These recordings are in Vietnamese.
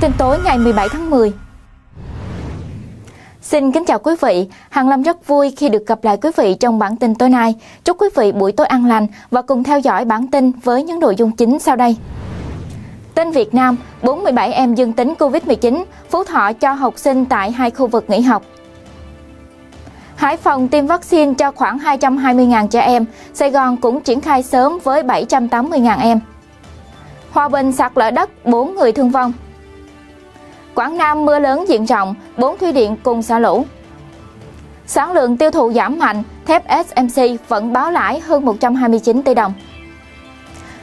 Tin tối ngày 17 tháng 10. Xin kính chào quý vị, Hàng Lâm rất vui khi được gặp lại quý vị trong bản tin tối nay. Chúc quý vị buổi tối an lành và cùng theo dõi bản tin với những nội dung chính sau đây. Tin Việt Nam, 47 em dương tính Covid-19, Phú Thọ cho học sinh tại hai khu vực nghỉ học. Hải Phòng tiêm vaccine cho khoảng 220.000 trẻ em, Sài Gòn cũng triển khai sớm với 780.000 em. Hòa Bình sạt lở đất, 4 người thương vong. Quảng Nam mưa lớn diện rộng, 4 thủy điện cùng xả lũ. Sản lượng tiêu thụ giảm mạnh, thép SMC vẫn báo lãi hơn 129 tỷ đồng.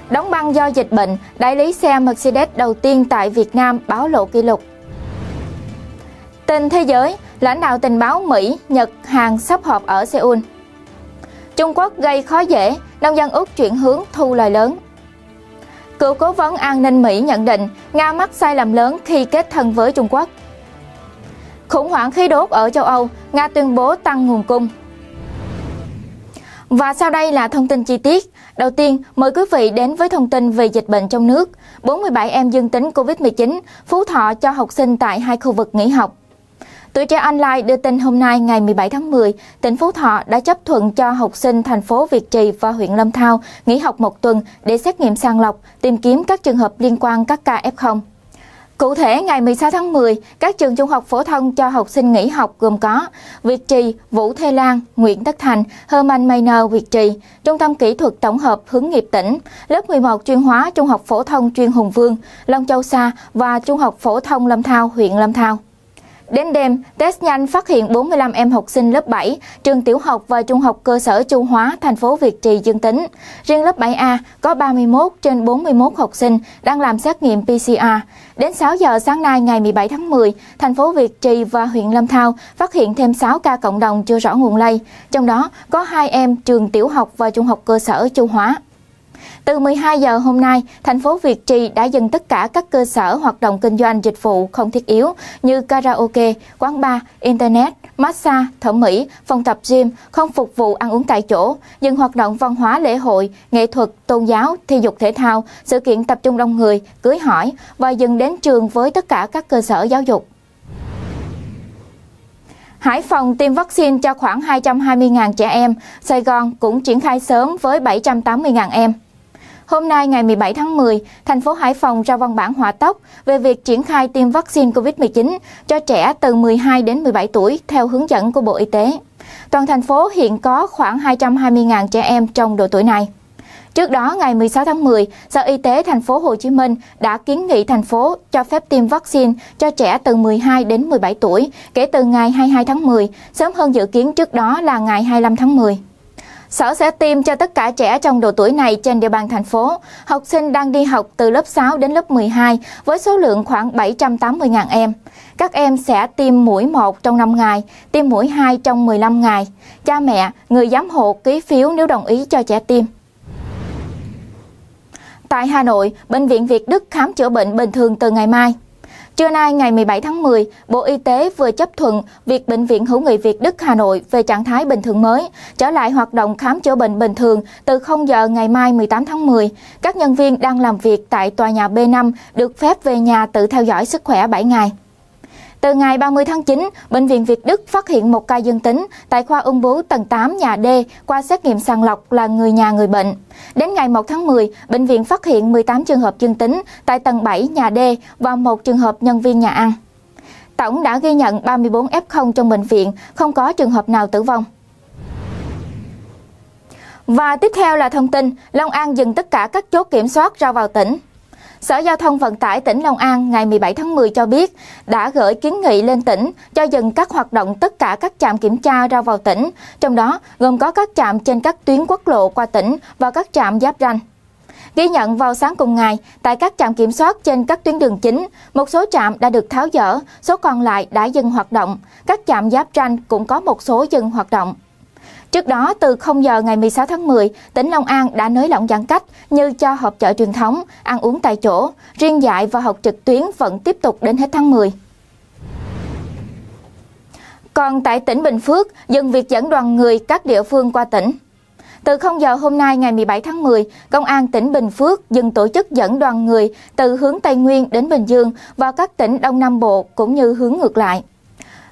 Đóng băng do dịch bệnh, đại lý xe Mercedes đầu tiên tại Việt Nam báo lộ kỷ lục. Tin thế giới, lãnh đạo tình báo Mỹ, Nhật, Hàn sắp họp ở Seoul. Trung Quốc gây khó dễ, nông dân Úc chuyển hướng thu lời lớn. Cựu cố vấn an ninh Mỹ nhận định Nga mắc sai lầm lớn khi kết thân với Trung Quốc. Khủng hoảng khí đốt ở châu Âu, Nga tuyên bố tăng nguồn cung. Và sau đây là thông tin chi tiết. Đầu tiên, mời quý vị đến với thông tin về dịch bệnh trong nước. 47 em dương tính Covid-19, Phú Thọ cho học sinh tại hai khu vực nghỉ học. Tuổi Trẻ Online đưa tin hôm nay ngày 17 tháng 10, tỉnh Phú Thọ đã chấp thuận cho học sinh thành phố Việt Trì và huyện Lâm Thao nghỉ học một tuần để xét nghiệm sàng lọc, tìm kiếm các trường hợp liên quan các ca F0. Cụ thể, ngày 16 tháng 10, các trường trung học phổ thông cho học sinh nghỉ học gồm có Việt Trì, Vũ Thê Lan, Nguyễn Tất Thành, Herman Mayer Việt Trì, Trung tâm Kỹ thuật Tổng hợp Hướng nghiệp tỉnh, lớp 11 chuyên hóa Trung học phổ thông chuyên Hùng Vương, Long Châu Sa và Trung học phổ thông Lâm Thao, huyện Lâm Thao. Đến đêm, test nhanh phát hiện 45 em học sinh lớp 7, trường tiểu học và trung học cơ sở Chu Hóa, thành phố Việt Trì dương tính. Riêng lớp 7A có 31 trên 41 học sinh đang làm xét nghiệm PCR. Đến 6 giờ sáng nay ngày 17 tháng 10, thành phố Việt Trì và huyện Lâm Thao phát hiện thêm 6 ca cộng đồng chưa rõ nguồn lây, trong đó có 2 em trường tiểu học và trung học cơ sở Chu Hóa. Từ 12 giờ hôm nay, thành phố Việt Trì đã dừng tất cả các cơ sở hoạt động kinh doanh dịch vụ không thiết yếu như karaoke, quán bar, internet, massage, thẩm mỹ, phòng tập gym, không phục vụ ăn uống tại chỗ, dừng hoạt động văn hóa lễ hội, nghệ thuật, tôn giáo, thể dục thể thao, sự kiện tập trung đông người, cưới hỏi và dừng đến trường với tất cả các cơ sở giáo dục. Hải Phòng tiêm vaccine cho khoảng 220.000 trẻ em, Sài Gòn cũng triển khai sớm với 780.000 em. Hôm nay ngày 17 tháng 10, thành phố Hải Phòng ra văn bản hỏa tốc về việc triển khai tiêm vaccine COVID-19 cho trẻ từ 12 đến 17 tuổi theo hướng dẫn của Bộ Y tế. Toàn thành phố hiện có khoảng 220.000 trẻ em trong độ tuổi này. Trước đó, ngày 16 tháng 10, Sở Y tế thành phố Hồ Chí Minh đã kiến nghị thành phố cho phép tiêm vaccine cho trẻ từ 12 đến 17 tuổi kể từ ngày 22 tháng 10, sớm hơn dự kiến trước đó là ngày 25 tháng 10. Sở sẽ tiêm cho tất cả trẻ trong độ tuổi này trên địa bàn thành phố, học sinh đang đi học từ lớp 6 đến lớp 12 với số lượng khoảng 780.000 em. Các em sẽ tiêm mũi 1 trong 5 ngày, tiêm mũi 2 trong 15 ngày. Cha mẹ, người giám hộ ký phiếu nếu đồng ý cho trẻ tiêm. Tại Hà Nội, Bệnh viện Việt Đức khám chữa bệnh bình thường từ ngày mai. Trưa nay ngày 17 tháng 10, Bộ Y tế vừa chấp thuận việc Bệnh viện Hữu nghị Việt Đức Hà Nội về trạng thái bình thường mới, trở lại hoạt động khám chữa bệnh bình thường từ 0 giờ ngày mai 18 tháng 10. Các nhân viên đang làm việc tại tòa nhà B5 được phép về nhà tự theo dõi sức khỏe 7 ngày. Từ ngày 30 tháng 9, Bệnh viện Việt Đức phát hiện một ca dương tính tại khoa ung bướu tầng 8 nhà D qua xét nghiệm sàng lọc là người nhà người bệnh. Đến ngày 1 tháng 10, bệnh viện phát hiện 18 trường hợp dương tính tại tầng 7 nhà D và 1 trường hợp nhân viên nhà ăn. Tổng đã ghi nhận 34 F0 trong bệnh viện, không có trường hợp nào tử vong. Và tiếp theo là thông tin, Long An dừng tất cả các chốt kiểm soát ra vào tỉnh. Sở Giao thông Vận tải tỉnh Long An ngày 17 tháng 10 cho biết đã gửi kiến nghị lên tỉnh cho dừng các hoạt động tất cả các trạm kiểm tra ra vào tỉnh, trong đó gồm có các trạm trên các tuyến quốc lộ qua tỉnh và các trạm giáp ranh. Ghi nhận vào sáng cùng ngày, tại các trạm kiểm soát trên các tuyến đường chính, một số trạm đã được tháo dỡ, số còn lại đã dừng hoạt động. Các trạm giáp ranh cũng có một số dừng hoạt động. Trước đó, từ 0 giờ ngày 16 tháng 10, tỉnh Long An đã nới lỏng giãn cách như cho họp chợ truyền thống, ăn uống tại chỗ, riêng dạy và học trực tuyến vẫn tiếp tục đến hết tháng 10. Còn tại tỉnh Bình Phước, dừng việc dẫn đoàn người các địa phương qua tỉnh. Từ 0 giờ hôm nay ngày 17 tháng 10, Công an tỉnh Bình Phước dừng tổ chức dẫn đoàn người từ hướng Tây Nguyên đến Bình Dương vào các tỉnh Đông Nam Bộ cũng như hướng ngược lại.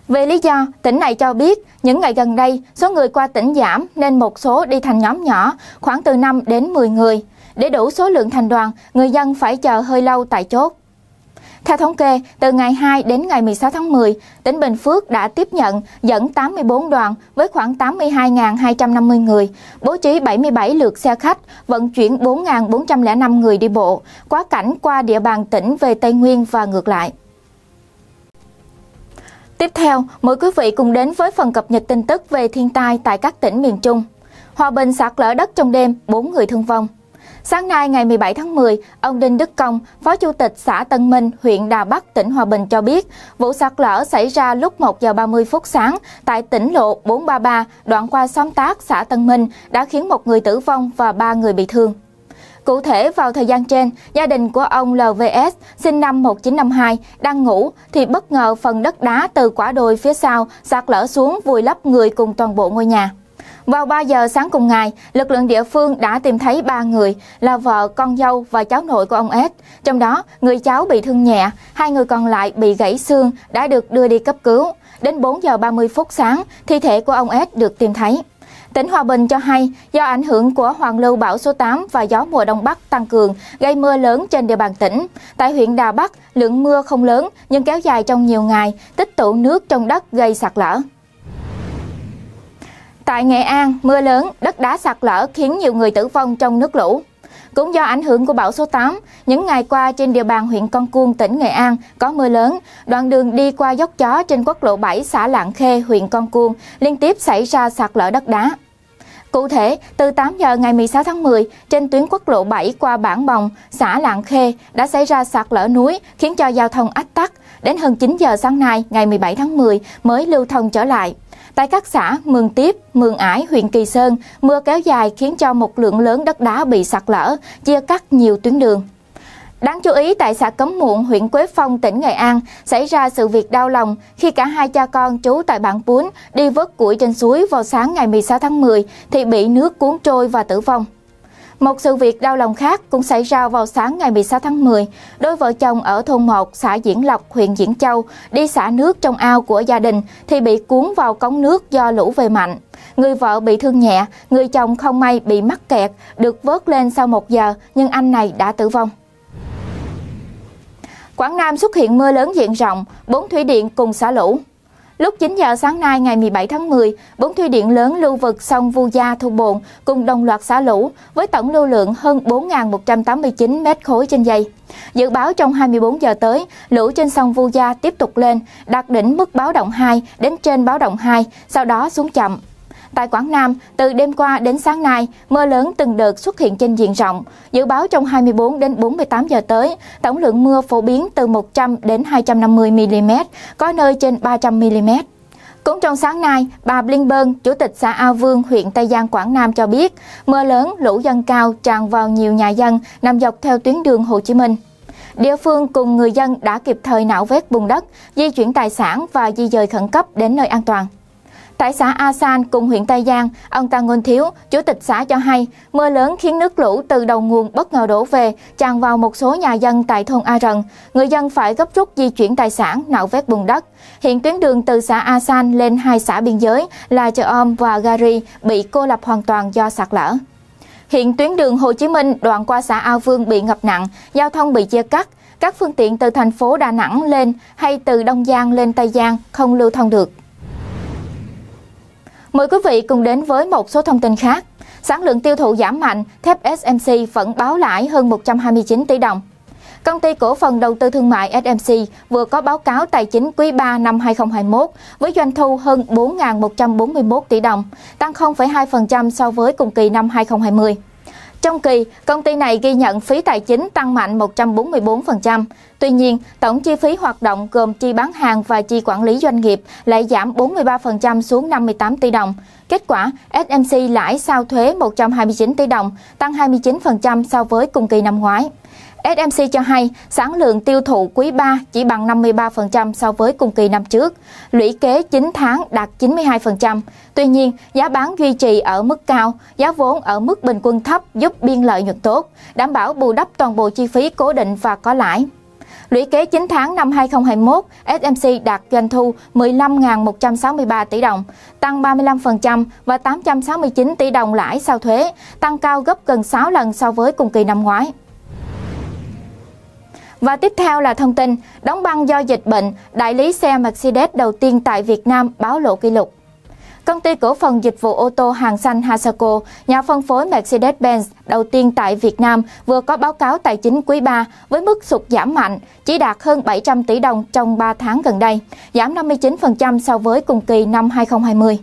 Về lý do, tỉnh này cho biết những ngày gần đây số người qua tỉnh giảm nên một số đi thành nhóm nhỏ, khoảng từ 5 đến 10 người. Để đủ số lượng thành đoàn, người dân phải chờ hơi lâu tại chốt. Theo thống kê, từ ngày 2 đến ngày 16 tháng 10, tỉnh Bình Phước đã tiếp nhận dẫn 84 đoàn với khoảng 82.250 người, bố trí 77 lượt xe khách, vận chuyển 4.405 người đi bộ, quá cảnh qua địa bàn tỉnh về Tây Nguyên và ngược lại. Tiếp theo, mời quý vị cùng đến với phần cập nhật tin tức về thiên tai tại các tỉnh miền Trung. Hòa Bình sạt lở đất trong đêm, 4 người thương vong. Sáng nay ngày 17 tháng 10, ông Đinh Đức Công, Phó Chủ tịch xã Tân Minh, huyện Đà Bắc, tỉnh Hòa Bình cho biết, vụ sạt lở xảy ra lúc 1 giờ 30 phút sáng tại tỉnh lộ 433, đoạn qua xóm Tác, xã Tân Minh đã khiến một người tử vong và 3 người bị thương. Cụ thể, vào thời gian trên, gia đình của ông LVS, sinh năm 1952, đang ngủ thì bất ngờ phần đất đá từ quả đồi phía sau sạt lở xuống vùi lấp người cùng toàn bộ ngôi nhà. Vào 3 giờ sáng cùng ngày, lực lượng địa phương đã tìm thấy 3 người là vợ, con dâu và cháu nội của ông S. Trong đó, người cháu bị thương nhẹ, 2 người còn lại bị gãy xương đã được đưa đi cấp cứu. Đến 4 giờ 30 phút sáng, thi thể của ông S được tìm thấy. Tỉnh Hòa Bình cho hay, do ảnh hưởng của hoàn lưu bão số 8 và gió mùa Đông Bắc tăng cường gây mưa lớn trên địa bàn tỉnh. Tại huyện Đà Bắc, lượng mưa không lớn nhưng kéo dài trong nhiều ngày, tích tụ nước trong đất gây sạt lở. Tại Nghệ An, mưa lớn, đất đá sạt lở khiến nhiều người tử vong trong nước lũ. Cũng do ảnh hưởng của bão số 8, những ngày qua trên địa bàn huyện Con Cuông, tỉnh Nghệ An có mưa lớn. Đoạn đường đi qua dốc Chó trên quốc lộ 7 xã Lạng Khê, huyện Con Cuông liên tiếp xảy ra sạt lở đất đá. Cụ thể, từ 8 giờ ngày 16 tháng 10, trên tuyến quốc lộ 7 qua Bản Bồng, xã Lạng Khê đã xảy ra sạt lở núi khiến cho giao thông ách tắc. Đến hơn 9 giờ sáng nay, ngày 17 tháng 10 mới lưu thông trở lại. Tại các xã Mường Tiếp, Mường Ải, huyện Kỳ Sơn, mưa kéo dài khiến cho một lượng lớn đất đá bị sạt lở, chia cắt nhiều tuyến đường. Đáng chú ý, tại xã Cấm Muộn, huyện Quế Phong, tỉnh Nghệ An, xảy ra sự việc đau lòng khi cả hai cha con trú tại bản Pún đi vớt củi trên suối vào sáng ngày 16 tháng 10 thì bị nước cuốn trôi và tử vong. Một sự việc đau lòng khác cũng xảy ra vào sáng ngày 16 tháng 10, đôi vợ chồng ở thôn 1, xã Diễn Lộc, huyện Diễn Châu đi xả nước trong ao của gia đình thì bị cuốn vào cống nước do lũ về mạnh. Người vợ bị thương nhẹ, người chồng không may bị mắc kẹt, được vớt lên sau 1 giờ nhưng anh này đã tử vong. Quảng Nam xuất hiện mưa lớn diện rộng, 4 thủy điện cùng xả lũ. Lúc 9 giờ sáng nay ngày 17 tháng 10, 4 thủy điện lớn lưu vực sông Vu Gia, Thu Bồn cùng đồng loạt xả lũ với tổng lưu lượng hơn 4.189 m3 trên giây. Dự báo trong 24 giờ tới, lũ trên sông Vu Gia tiếp tục lên, đạt đỉnh mức báo động 2 đến trên báo động 2, sau đó xuống chậm. Tại Quảng Nam, từ đêm qua đến sáng nay, mưa lớn từng đợt xuất hiện trên diện rộng. Dự báo trong 24 đến 48 giờ tới, tổng lượng mưa phổ biến từ 100 đến 250 mm, có nơi trên 300 mm. Cũng trong sáng nay, bà Blinberg, Chủ tịch xã A Vương, huyện Tây Giang, Quảng Nam cho biết, mưa lớn, lũ dâng cao tràn vào nhiều nhà dân nằm dọc theo tuyến đường Hồ Chí Minh. Địa phương cùng người dân đã kịp thời nạo vét bùn đất, di chuyển tài sản và di dời khẩn cấp đến nơi an toàn. Tại xã A San cùng huyện Tây Giang, ông Tăng Ngôn Thiếu, Chủ tịch xã cho hay, mưa lớn khiến nước lũ từ đầu nguồn bất ngờ đổ về, tràn vào một số nhà dân tại thôn A Rần. Người dân phải gấp rút di chuyển tài sản, nạo vét bùn đất. Hiện tuyến đường từ xã A San lên 2 xã biên giới là Chợ Om và Gari bị cô lập hoàn toàn do sạt lở. Hiện tuyến đường Hồ Chí Minh đoạn qua xã A Vương bị ngập nặng, giao thông bị chia cắt. Các phương tiện từ thành phố Đà Nẵng lên hay từ Đông Giang lên Tây Giang không lưu thông được. Mời quý vị cùng đến với một số thông tin khác. Sản lượng tiêu thụ giảm mạnh, thép SMC vẫn báo lãi hơn 129 tỷ đồng. Công ty cổ phần đầu tư thương mại SMC vừa có báo cáo tài chính quý 3 năm 2021 với doanh thu hơn 4.141 tỷ đồng, tăng 0,2% so với cùng kỳ năm 2020. Trong kỳ, công ty này ghi nhận phí tài chính tăng mạnh 144%. Tuy nhiên, tổng chi phí hoạt động gồm chi bán hàng và chi quản lý doanh nghiệp lại giảm 43% xuống 58 tỷ đồng. Kết quả, SMC lãi sau thuế 129 tỷ đồng, tăng 29% so với cùng kỳ năm ngoái. SMC cho hay sản lượng tiêu thụ quý 3 chỉ bằng 53% so với cùng kỳ năm trước, lũy kế 9 tháng đạt 92%. Tuy nhiên, giá bán duy trì ở mức cao, giá vốn ở mức bình quân thấp giúp biên lợi nhuận tốt, đảm bảo bù đắp toàn bộ chi phí cố định và có lãi. Lũy kế 9 tháng năm 2021, SMC đạt doanh thu 15.163 tỷ đồng, tăng 35% và 869 tỷ đồng lãi sau thuế, tăng cao gấp gần 6 lần so với cùng kỳ năm ngoái. Và tiếp theo là thông tin, đóng băng do dịch bệnh, đại lý xe Mercedes đầu tiên tại Việt Nam báo lỗ kỷ lục. Công ty cổ phần dịch vụ ô tô hàng xanh Hasaco, nhà phân phối Mercedes-Benz đầu tiên tại Việt Nam vừa có báo cáo tài chính quý 3 với mức sụt giảm mạnh, chỉ đạt hơn 700 tỷ đồng trong 3 tháng gần đây, giảm 59% so với cùng kỳ năm 2020.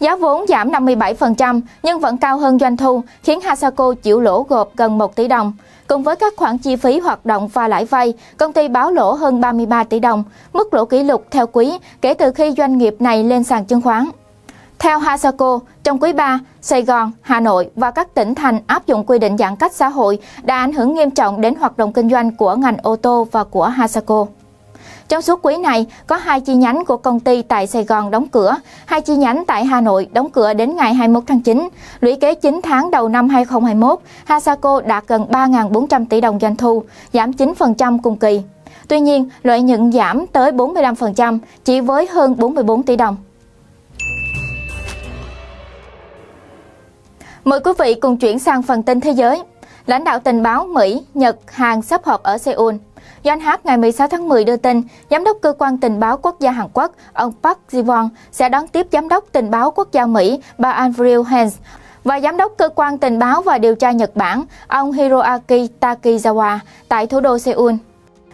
Giá vốn giảm 57% nhưng vẫn cao hơn doanh thu, khiến Hasaco chịu lỗ gộp gần 1 tỷ đồng. Cùng với các khoản chi phí hoạt động và lãi vay, công ty báo lỗ hơn 33 tỷ đồng, mức lỗ kỷ lục theo quý kể từ khi doanh nghiệp này lên sàn chứng khoán. Theo Hasaco, trong quý 3, Sài Gòn, Hà Nội và các tỉnh thành áp dụng quy định giãn cách xã hội đã ảnh hưởng nghiêm trọng đến hoạt động kinh doanh của ngành ô tô và của Hasaco. Trong suốt quý này, có 2 chi nhánh của công ty tại Sài Gòn đóng cửa, 2 chi nhánh tại Hà Nội đóng cửa đến ngày 21 tháng 9. Lũy kế 9 tháng đầu năm 2021, Hasaco đạt gần 3.400 tỷ đồng doanh thu, giảm 9% cùng kỳ. Tuy nhiên, lợi nhuận giảm tới 45%, chỉ với hơn 44 tỷ đồng. Mời quý vị cùng chuyển sang phần tin thế giới. Lãnh đạo tình báo Mỹ, Nhật, Hàn sắp họp ở Seoul. Yonhap ngày 16 tháng 10 đưa tin, Giám đốc Cơ quan Tình báo Quốc gia Hàn Quốc, ông Park Ji-won sẽ đón tiếp Giám đốc Tình báo Quốc gia Mỹ, bà Avril Haines, và Giám đốc Cơ quan Tình báo và Điều tra Nhật Bản, ông Hiroaki Takizawa, tại thủ đô Seoul.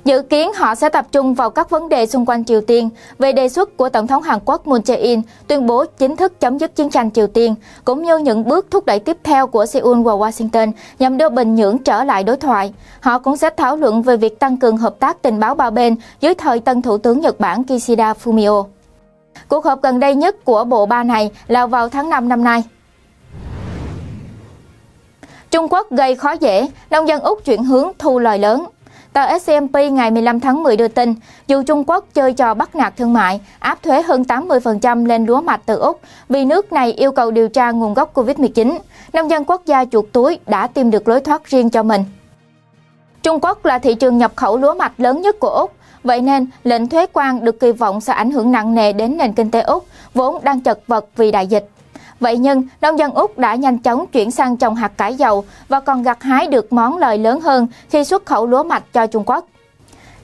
Dự kiến họ sẽ tập trung vào các vấn đề xung quanh Triều Tiên về đề xuất của Tổng thống Hàn Quốc Moon Jae-in tuyên bố chính thức chấm dứt chiến tranh Triều Tiên, cũng như những bước thúc đẩy tiếp theo của Seoul và Washington nhằm đưa Bình Nhưỡng trở lại đối thoại. Họ cũng sẽ thảo luận về việc tăng cường hợp tác tình báo ba bên dưới thời tân Thủ tướng Nhật Bản Kishida Fumio. Cuộc họp gần đây nhất của bộ ba này là vào tháng 5 năm nay. Trung Quốc gây khó dễ, nông dân Úc chuyển hướng thu lời lớn. Tờ SCMP ngày 15 tháng 10 đưa tin, dù Trung Quốc chơi trò bắt nạt thương mại, áp thuế hơn 80% lên lúa mạch từ Úc vì nước này yêu cầu điều tra nguồn gốc Covid-19, nông dân quốc gia chuột túi đã tìm được lối thoát riêng cho mình. Trung Quốc là thị trường nhập khẩu lúa mạch lớn nhất của Úc, vậy nên lệnh thuế quan được kỳ vọng sẽ ảnh hưởng nặng nề đến nền kinh tế Úc, vốn đang chật vật vì đại dịch. Vậy nhưng, nông dân Úc đã nhanh chóng chuyển sang trồng hạt cải dầu và còn gặt hái được món lời lớn hơn khi xuất khẩu lúa mạch cho Trung Quốc.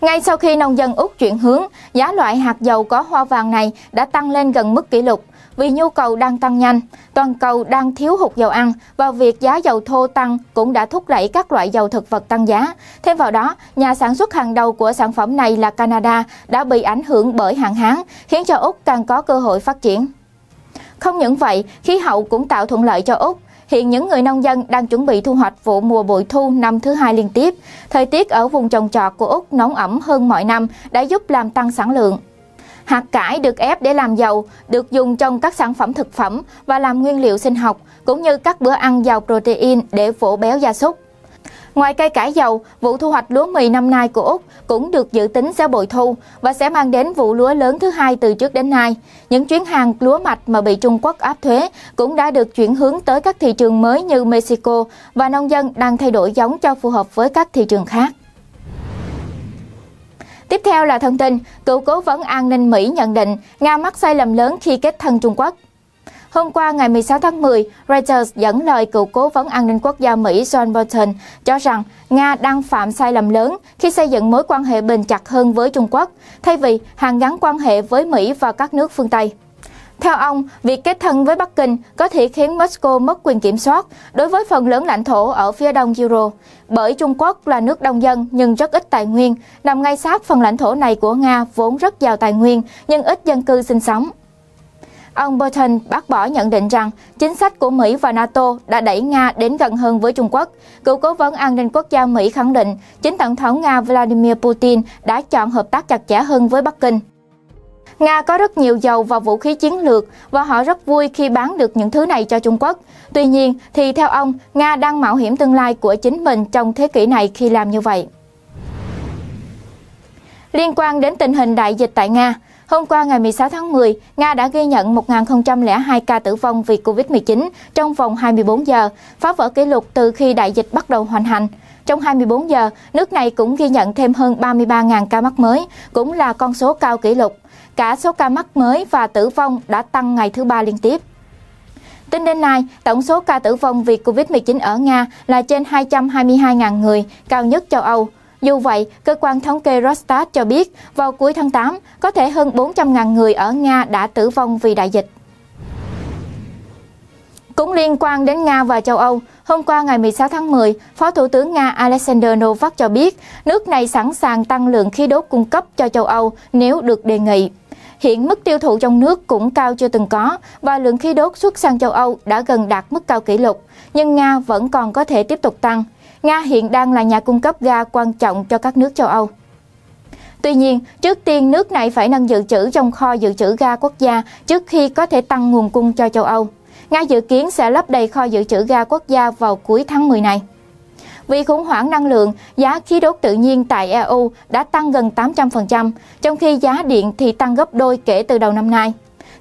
Ngay sau khi nông dân Úc chuyển hướng, giá loại hạt dầu có hoa vàng này đã tăng lên gần mức kỷ lục. Vì nhu cầu đang tăng nhanh, toàn cầu đang thiếu hụt dầu ăn và việc giá dầu thô tăng cũng đã thúc đẩy các loại dầu thực vật tăng giá. Thêm vào đó, nhà sản xuất hàng đầu của sản phẩm này là Canada đã bị ảnh hưởng bởi hạn hán, khiến cho Úc càng có cơ hội phát triển. Không những vậy, khí hậu cũng tạo thuận lợi cho Úc. Hiện những người nông dân đang chuẩn bị thu hoạch vụ mùa bội thu năm thứ hai liên tiếp. Thời tiết ở vùng trồng trọt của Úc nóng ẩm hơn mọi năm đã giúp làm tăng sản lượng. Hạt cải được ép để làm dầu, được dùng trong các sản phẩm thực phẩm và làm nguyên liệu sinh học, cũng như các bữa ăn giàu protein để vỗ béo gia súc. Ngoài cây cải dầu, vụ thu hoạch lúa mì năm nay của Úc cũng được dự tính sẽ bội thu và sẽ mang đến vụ lúa lớn thứ hai từ trước đến nay. Những chuyến hàng lúa mạch mà bị Trung Quốc áp thuế cũng đã được chuyển hướng tới các thị trường mới như Mexico và nông dân đang thay đổi giống cho phù hợp với các thị trường khác. Tiếp theo là thông tin, cựu cố vấn an ninh Mỹ nhận định Nga mắc sai lầm lớn khi kết thân Trung Quốc. Hôm qua ngày 16 tháng 10, Reuters dẫn lời cựu cố vấn an ninh quốc gia Mỹ John Bolton cho rằng Nga đang phạm sai lầm lớn khi xây dựng mối quan hệ bền chặt hơn với Trung Quốc, thay vì hàn gắn quan hệ với Mỹ và các nước phương Tây. Theo ông, việc kết thân với Bắc Kinh có thể khiến Moscow mất quyền kiểm soát đối với phần lớn lãnh thổ ở phía đông Euro, bởi Trung Quốc là nước đông dân nhưng rất ít tài nguyên, nằm ngay sát phần lãnh thổ này của Nga vốn rất giàu tài nguyên nhưng ít dân cư sinh sống. Ông Bolton bác bỏ nhận định rằng chính sách của Mỹ và NATO đã đẩy Nga đến gần hơn với Trung Quốc. Cựu cố vấn an ninh quốc gia Mỹ khẳng định chính Tổng thống Nga Vladimir Putin đã chọn hợp tác chặt chẽ hơn với Bắc Kinh. Nga có rất nhiều dầu và vũ khí chiến lược và họ rất vui khi bán được những thứ này cho Trung Quốc. Tuy nhiên, thì theo ông, Nga đang mạo hiểm tương lai của chính mình trong thế kỷ này khi làm như vậy. Liên quan đến tình hình đại dịch tại Nga, hôm qua ngày 16 tháng 10, Nga đã ghi nhận 1.002 ca tử vong vì Covid-19 trong vòng 24 giờ, phá vỡ kỷ lục từ khi đại dịch bắt đầu hoành hành. Trong 24 giờ, nước này cũng ghi nhận thêm hơn 33.000 ca mắc mới, cũng là con số cao kỷ lục. Cả số ca mắc mới và tử vong đã tăng ngày thứ ba liên tiếp. Tính đến nay, tổng số ca tử vong vì Covid-19 ở Nga là trên 222.000 người, cao nhất châu Âu. Dù vậy, cơ quan thống kê Rosstat cho biết vào cuối tháng 8, có thể hơn 400.000 người ở Nga đã tử vong vì đại dịch. Cũng liên quan đến Nga và châu Âu, hôm qua ngày 16 tháng 10, Phó Thủ tướng Nga Alexander Novak cho biết nước này sẵn sàng tăng lượng khí đốt cung cấp cho châu Âu nếu được đề nghị. Hiện mức tiêu thụ trong nước cũng cao chưa từng có và lượng khí đốt xuất sang châu Âu đã gần đạt mức cao kỷ lục, nhưng Nga vẫn còn có thể tiếp tục tăng. Nga hiện đang là nhà cung cấp ga quan trọng cho các nước châu Âu. Tuy nhiên, trước tiên nước này phải nâng dự trữ trong kho dự trữ ga quốc gia trước khi có thể tăng nguồn cung cho châu Âu. Nga dự kiến sẽ lấp đầy kho dự trữ ga quốc gia vào cuối tháng 10 này. Vì khủng hoảng năng lượng, giá khí đốt tự nhiên tại EU đã tăng gần 800%, trong khi giá điện thì tăng gấp đôi kể từ đầu năm nay.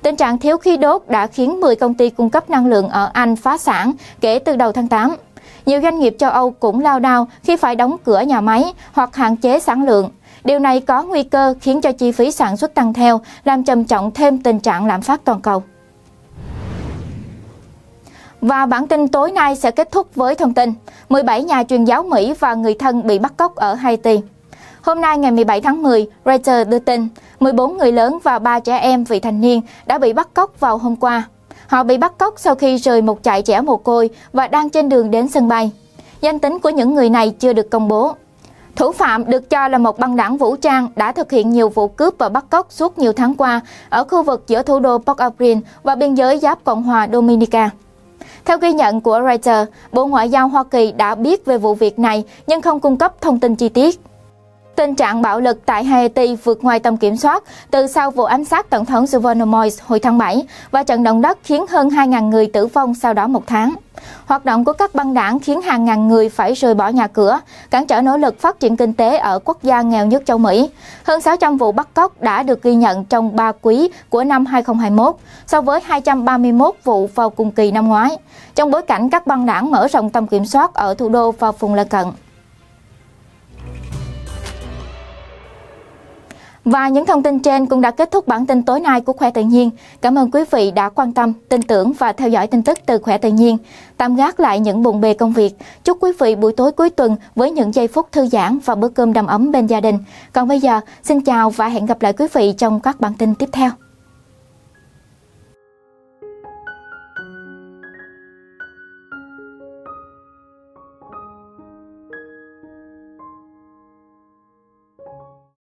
Tình trạng thiếu khí đốt đã khiến 10 công ty cung cấp năng lượng ở Anh phá sản kể từ đầu tháng 8. Nhiều doanh nghiệp châu Âu cũng lao đao khi phải đóng cửa nhà máy hoặc hạn chế sản lượng. Điều này có nguy cơ khiến cho chi phí sản xuất tăng theo, làm trầm trọng thêm tình trạng lạm phát toàn cầu. Và bản tin tối nay sẽ kết thúc với thông tin 17 nhà truyền giáo Mỹ và người thân bị bắt cóc ở Haiti. Hôm nay ngày 17 tháng 10, Reuters đưa tin 14 người lớn và 3 trẻ em vị thành niên đã bị bắt cóc vào hôm qua. Họ bị bắt cóc sau khi rời một trại trẻ mồ côi và đang trên đường đến sân bay. Danh tính của những người này chưa được công bố. Thủ phạm được cho là một băng đảng vũ trang đã thực hiện nhiều vụ cướp và bắt cóc suốt nhiều tháng qua ở khu vực giữa thủ đô Port-au-Prince và biên giới giáp Cộng hòa Dominica. Theo ghi nhận của Reuters, Bộ Ngoại giao Hoa Kỳ đã biết về vụ việc này nhưng không cung cấp thông tin chi tiết. Tình trạng bạo lực tại Haiti vượt ngoài tầm kiểm soát từ sau vụ ám sát Tổng thống Jovenel Moïse hồi tháng 7 và trận động đất khiến hơn 2.000 người tử vong sau đó một tháng. Hoạt động của các băng đảng khiến hàng ngàn người phải rời bỏ nhà cửa, cản trở nỗ lực phát triển kinh tế ở quốc gia nghèo nhất châu Mỹ. Hơn 600 vụ bắt cóc đã được ghi nhận trong 3 quý của năm 2021, so với 231 vụ vào cùng kỳ năm ngoái, trong bối cảnh các băng đảng mở rộng tầm kiểm soát ở thủ đô và vùng lân cận. Và những thông tin trên cũng đã kết thúc bản tin tối nay của Khỏe Tự Nhiên. Cảm ơn quý vị đã quan tâm, tin tưởng và theo dõi tin tức từ Khỏe Tự Nhiên. Tạm gác lại những bộn bề công việc. Chúc quý vị buổi tối cuối tuần với những giây phút thư giãn và bữa cơm đầm ấm bên gia đình. Còn bây giờ, xin chào và hẹn gặp lại quý vị trong các bản tin tiếp theo.